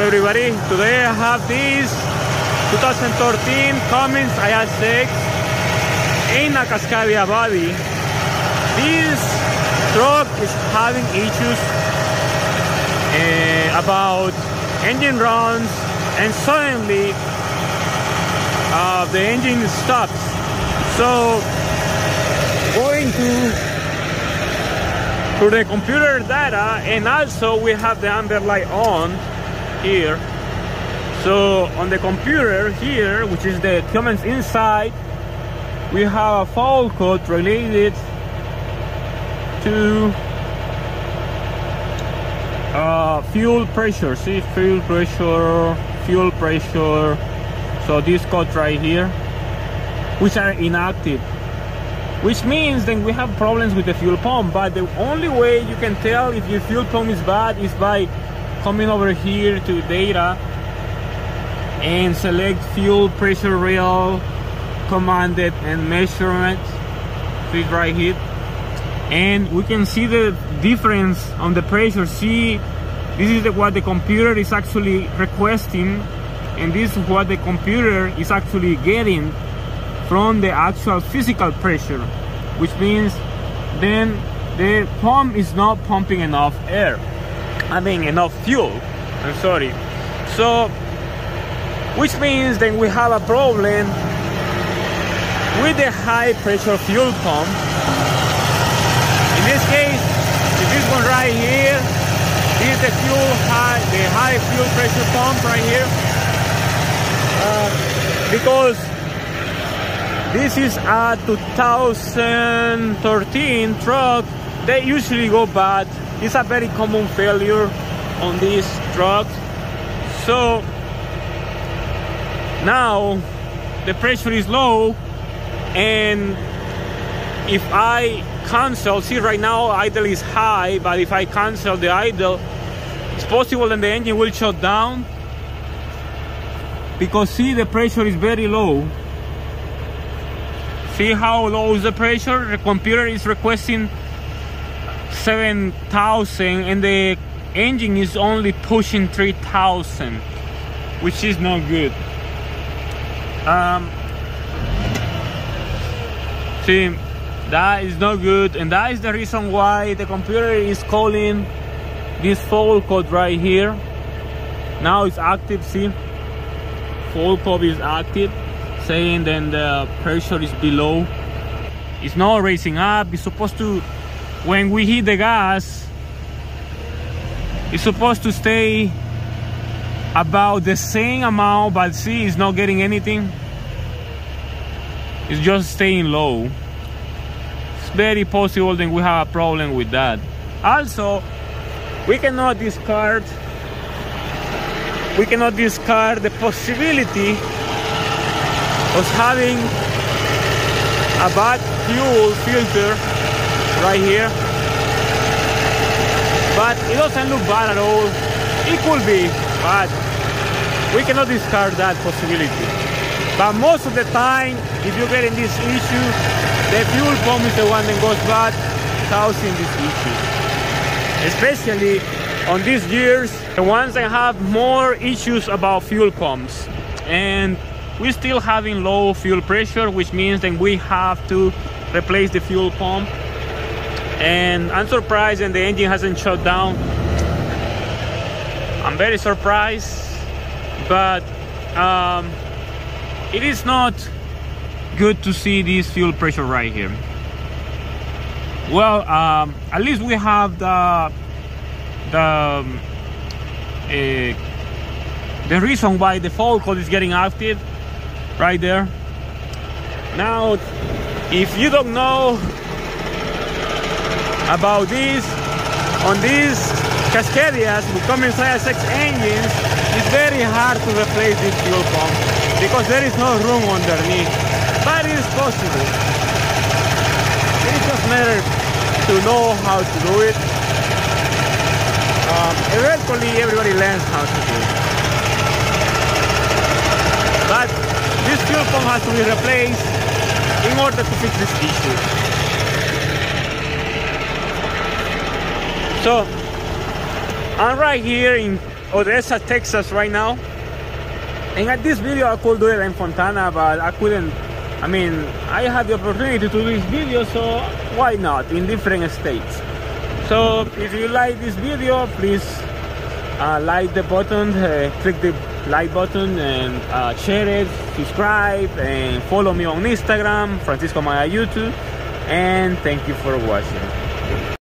everybody. Today I have this 2013 Cummins ISX in a Cascadia body. This truck is having issues about engine runs, and suddenly the engine stops. So going to the computer data, and also we have the amber light on here. So on the computer here, which is the Cummins Insite, we have a fault code related to fuel pressure. See, fuel pressure. So this code right here, which are inactive, which means then we have problems with the fuel pump. But the only way you can tell if your fuel pump is bad is by coming over here to data and select fuel pressure rail commanded and measurement. Click right here and we can see the difference on the pressure. See, this is what the computer is actually requesting, and this is what the computer is actually getting from the actual physical pressure, which means then the pump is not pumping enough air, I mean enough fuel, I'm sorry. So which means then we have a problem with the high pressure fuel pump. In this case, this one right here is the high fuel pressure pump right here, because this is a 2013 truck. They usually go bad. It's a very common failure on these trucks. So now the pressure is low, and if I cancel, see right now idle is high, but if I cancel the idle, it's possible that the engine will shut down, because see, the pressure is very low. See how low is the pressure? The computer is requesting 7,000 and the engine is only pushing 3,000, which is not good. See, that is not good, and that is the reason why the computer is calling this fault code right here. Now it's active, see? Fault code is active, saying then the pressure is below. It's not raising up. It's supposed to, when we hit the gas, it's supposed to stay about the same amount, but see, it's not getting anything. It's just staying low. It's very possible that we have a problem with that. Also, we cannot discard the possibility of having a bad fuel filter right here, but it doesn't look bad at all. It could be, but we cannot discard that possibility. But most of the time, if you're getting this issue, the fuel pump is the one that goes bad, causing this issue. Especially on these years, the ones that have more issues about fuel pumps, and we're still having low fuel pressure, which means that we have to replace the fuel pump. And I'm surprised that the engine hasn't shut down. I'm very surprised, but it is not good to see this fuel pressure right here. Well, at least we have the reason why the fault code is getting active right there. Now, if you don't know about this, on these Cascadias with Cummins ISX engines, it's very hard to replace this fuel pump because there is no room underneath. But it is possible. It just matters to know how to do it. Eventually, everybody learns how to do it. But this fuel pump has to be replaced in order to fix this issue. So I'm right here in Odessa, Texas right now. And at this video I could do it in Fontana, but I couldn't. I mean, I had the opportunity to do this video, so why not, in different states. So if you like this video, please like the button, click the like button, and share it, subscribe, and follow me on Instagram, Francisco Maya YouTube, and thank you for watching.